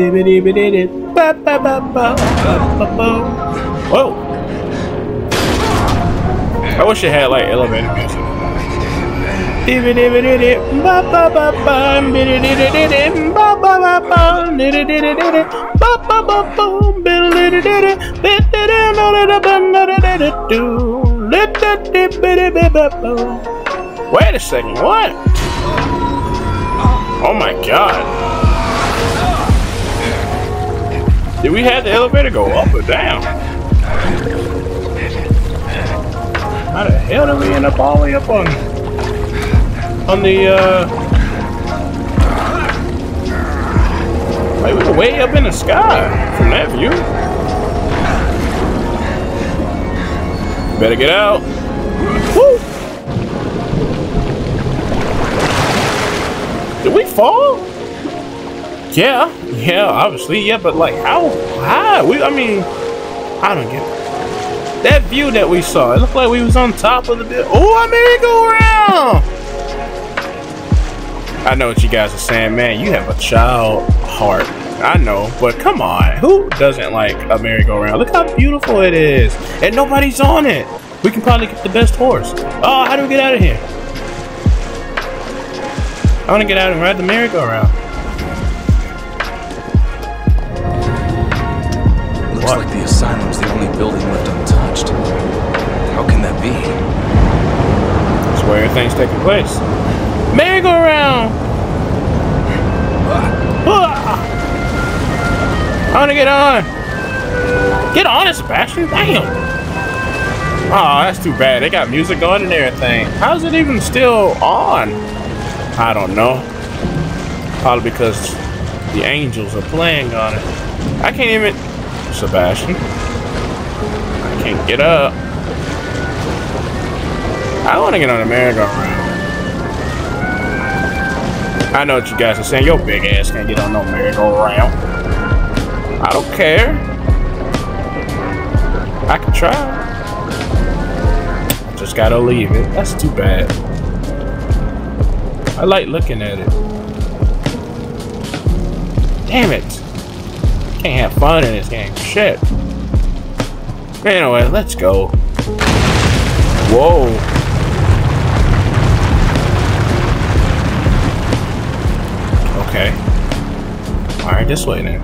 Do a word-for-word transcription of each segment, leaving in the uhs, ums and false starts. Whoa! I wish it had like elevator music. Wait a second, what? Oh my god. Did we have the elevator go up or down? How the hell did we end up all the way up on on the uh wait, we were way up in the sky from that view. Better get out. Woo! Did we fall? Yeah, yeah, obviously, yeah, but like how high? We I mean I don't get it. That view that we saw, it looked like we was on top of the building. Oh, I made it go around! I know what you guys are saying, man, you have a child heart. I know, but come on, who doesn't like a merry-go-round? Look how beautiful it is, and nobody's on it. We can probably get the best horse. Oh, how do we get out of here? I want to get out and ride the merry-go-round. Looks what? Like the asylum's the only building left untouched. How can that be? That's where everything's taking place. Merry-go-round! I wanna get on! Get on it, Sebastian! Damn! Oh, that's too bad. They got music on and everything. How's it even still on? I don't know. Probably because the angels are playing on it. I can't even... Sebastian. I can't get up. I wanna get on a merry-go-round. I know what you guys are saying. Your big ass can't get on no merry-go-round. I don't care. I can try. I just gotta leave it. That's too bad. I like looking at it. Damn it. Can't have fun in this game. Shit. Anyway, let's go. Whoa. Okay. Alright, this way now.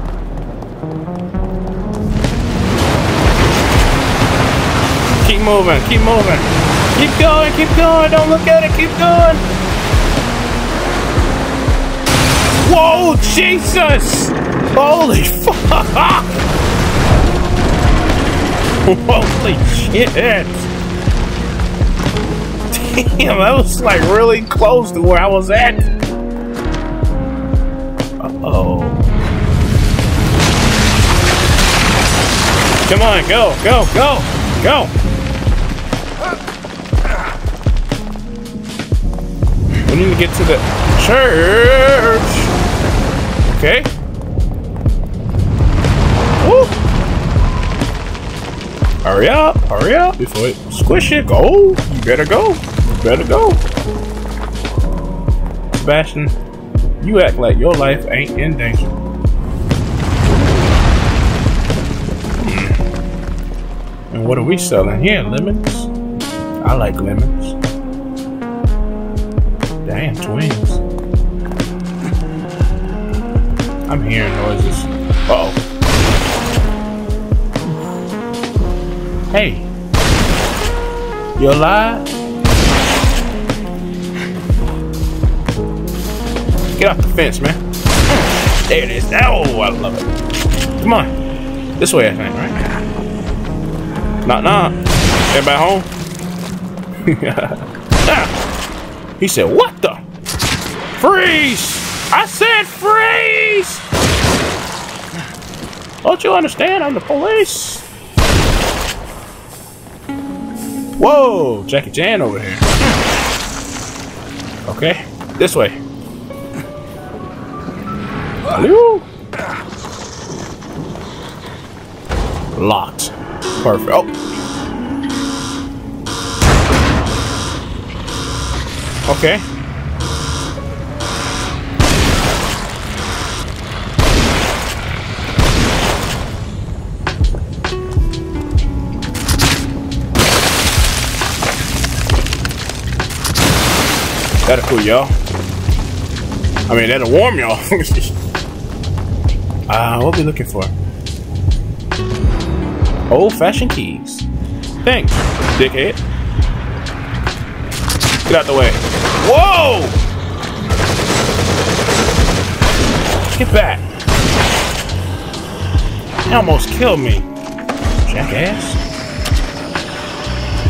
Keep moving, keep moving. Keep going, keep going. Don't look at it, keep going. Whoa, Jesus! Holy fuck! Holy shit! Damn, that was like really close to where I was at. Uh-oh. Come on, go, go, go, go! We need to get to the church! Okay. Woo! Hurry up, hurry up! Before it squish it, go! You better go! You better go! Sebastian. You act like your life ain't in danger. Hmm. And what are we selling here? Lemons? I like lemons. Damn, twins. I'm hearing noises. Uh oh. Hey. You alive? Get off the fence, man. There it is. Oh, I love it. Come on. This way, I think, right? Nah, nah. Everybody home? Ah. He said, what the? Freeze! I said freeze! Don't you understand? I'm the police. Whoa, Jackie Chan over here. Okay, this way. Locked. Perfect. Oh. Okay. That'll cool y'all. I mean, that'll warm y'all. Ah, uh, what we looking for? Old-fashioned keys. Thanks, dickhead. Get out the way. Whoa! Get back. They almost killed me. Jackass.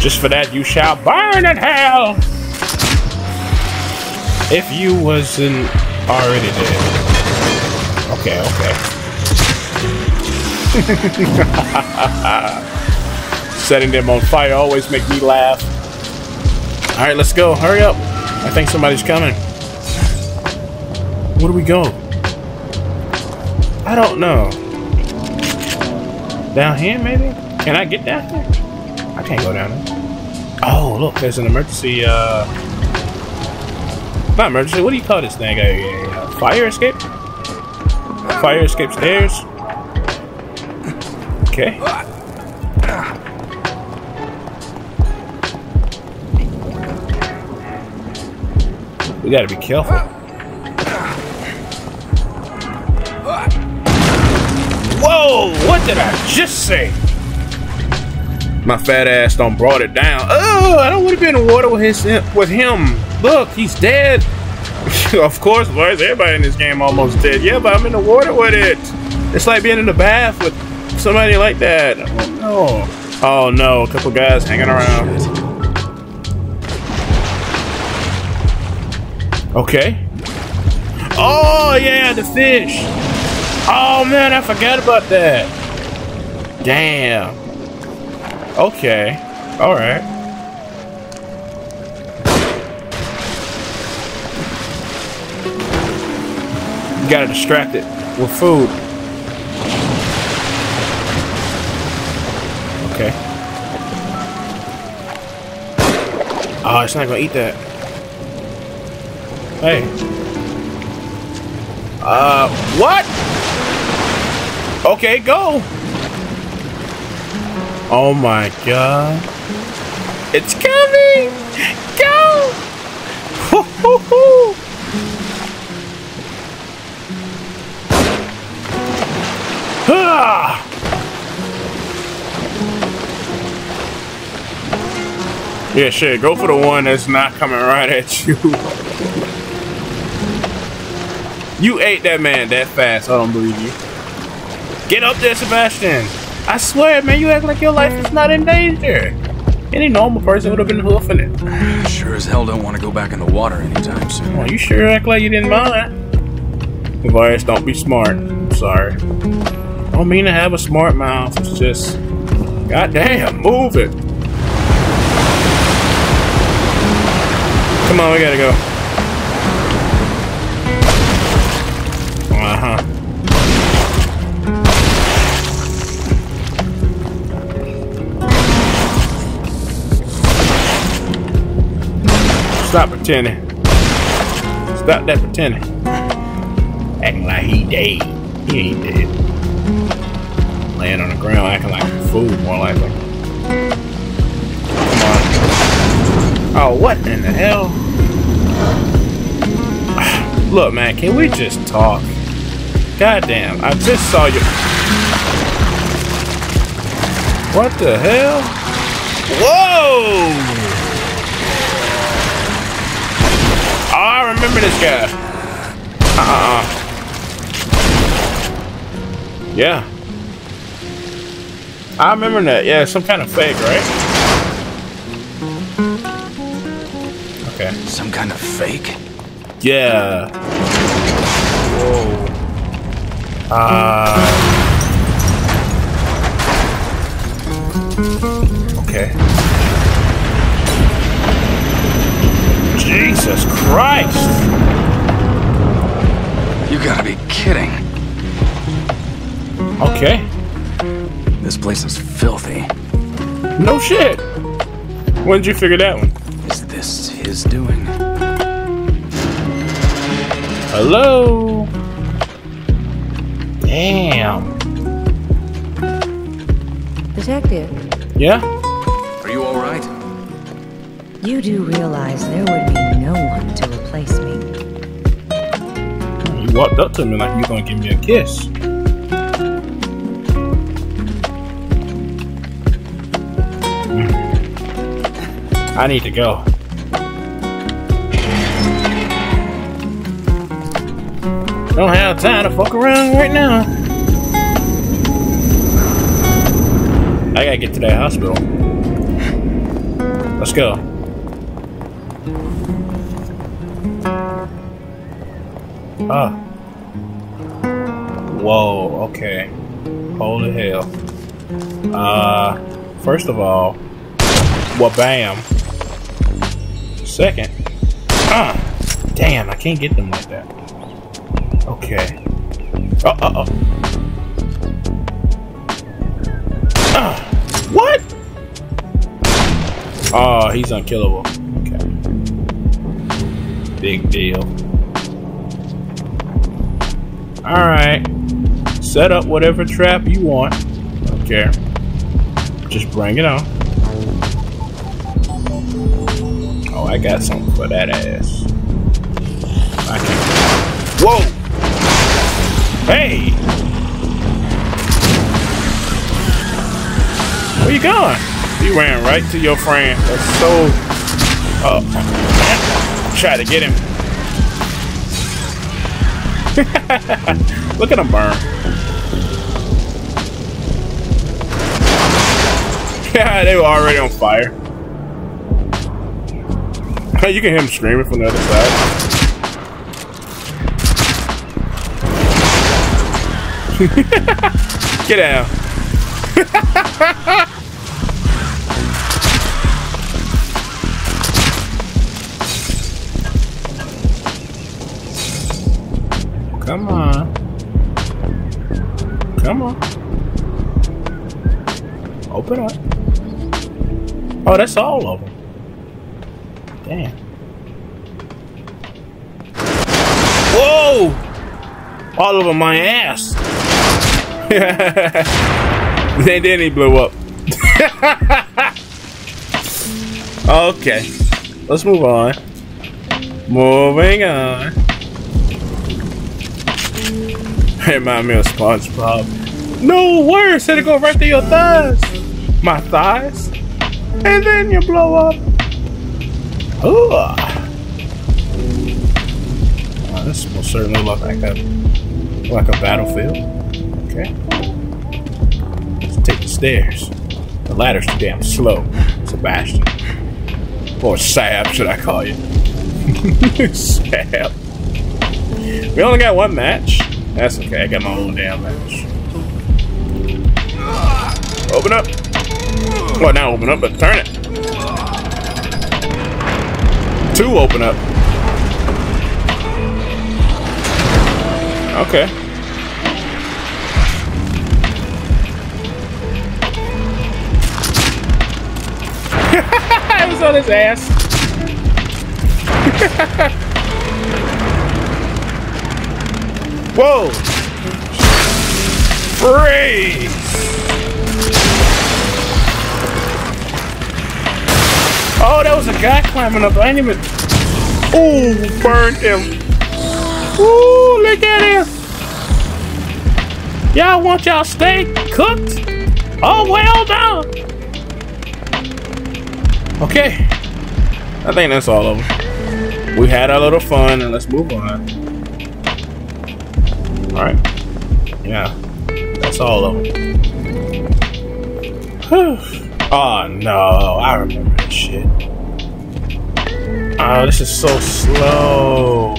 Just for that you shall burn in hell. If you wasn't already dead. Okay, okay. Setting them on fire always make me laugh. Alright, let's go. Hurry up. I think somebody's coming. Where do we go? I don't know. Down here, maybe? Can I get down there? I can't go down there. Oh, look, there's an emergency, uh... not emergency, what do you call this thing? A, a fire escape? Fire escape stairs? Okay. We gotta be careful. Whoa! What did I just say? My fat ass done brought it down. Oh, I don't want to be in the water with his with him. Look, he's dead. Of course, boys. Everybody in this game almost dead. Yeah, but I'm in the water with it. It's like being in the bath with somebody like that. Oh no! Oh no! A couple guys hanging around. Okay. Oh yeah, the fish. Oh man, I forgot about that. Damn. Okay. Alright. You gotta distract it with food. Okay. Oh, it's not gonna eat that. Hey. Uh, what? Okay, go! Oh my god. It's coming! Go! Hoo hoo hoo! Ah! Yeah, shit, go for the one that's not coming right at you. You ate that man that fast, I don't believe you. Get up there, Sebastian! I swear, man, you act like your life is not in danger. Any normal person would have been hoofing it. Sure as hell don't want to go back in the water anytime soon. Well, you sure act like you didn't mind. The virus, don't be smart. I'm sorry. I don't mean to have a smart mouth. It's just, goddamn, move it. Come on, we gotta go. Uh huh. Stop pretending. Stop that pretending. Acting like he dead. He ain't dead. Laying on the ground acting like a fool, more likely. Come on. Oh, what in the hell? Look, man, can we just talk? Goddamn, I just saw you. What the hell? Whoa! I remember this guy. Uh-uh. Yeah. I remember that. Yeah, some kind of fake, right? Okay. Some kind of fake? Yeah. Whoa. Uh. Okay. Jesus Christ! You gotta be kidding. Okay. This place is filthy. No shit! When did you figure that one? Is this his doing? Hello? Damn. Detective. Yeah? Are you alright? You do realize there would be no one to walked up to me like you're gonna give me a kiss. I need to go. Don't have time to fuck around right now. I gotta get to that hospital. Let's go. Ah. Whoa, okay. Holy hell. Uh, first of all, well, bam. Second, ah, uh, damn, I can't get them like that. Okay. Uh uh uh. Uh, what? Oh, he's unkillable. Okay. Big deal. Alright. Set up whatever trap you want. Don't care. Just bring it on. Oh, I got something for that ass. I can't. Whoa! Hey! Where you going? You ran right to your friend. That's so... Uh, man. Try to get him. Look at him burn. Yeah, they were already on fire. You can hear him screaming from the other side. Get out. Come on. Come on. Open up. Oh, that's all of them. Damn. Whoa! All over my ass. Then, then he blew up. Okay, let's move on. Moving on. Remind me of SpongeBob. No words. Said it go right through your thighs. My thighs, and then you blow up. Ooh. Oh, this will certainly look like a like a battlefield. Okay. Let's take the stairs. The ladder's too damn slow, Sebastian. Or Sab, should I call you? Sab. We only got one match. That's okay, I got my own damn match. Open up. Well, not open up, but turn it. Two open up. Okay. I was on his ass. Whoa! Freeze! Oh, that was a guy climbing up. I didn't even. Ooh, burned him. Ooh, look at him. Y'all want y'all steak cooked? Oh, well done. Okay, I think that's all of them. We had our little fun, and let's move on. All right, yeah, that's all of them. Whew. Oh no, I remember this shit. Oh, this is so slow.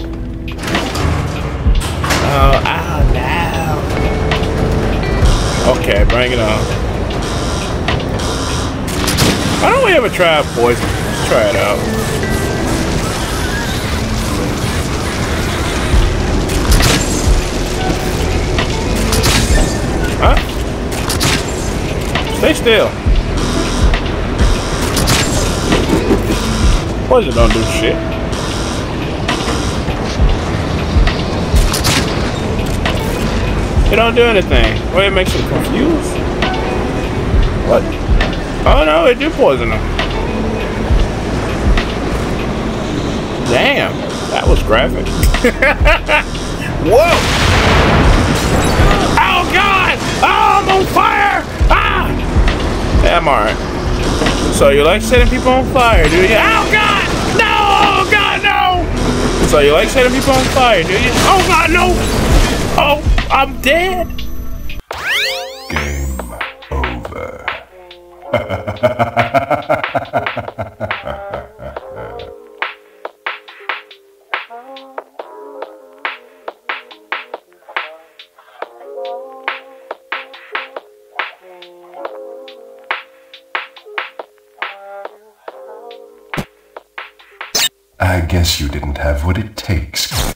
Oh, oh no. Okay, bring it on. Why don't we ever try poison? Let's try it out. Huh? Stay still. Poison don't do shit. It don't do anything. Well, it makes them confused. What? Oh no, it did poison him. Damn, that was graphic. Whoa! Oh God! Oh, I'm on fire! Ah! Yeah, I'm alright. So you like setting people on fire, do you? Oh God! No! Oh God, no! So you like setting people on fire, do you? Oh God, no! Oh, I'm dead! Game over. I guess you didn't have what it takes.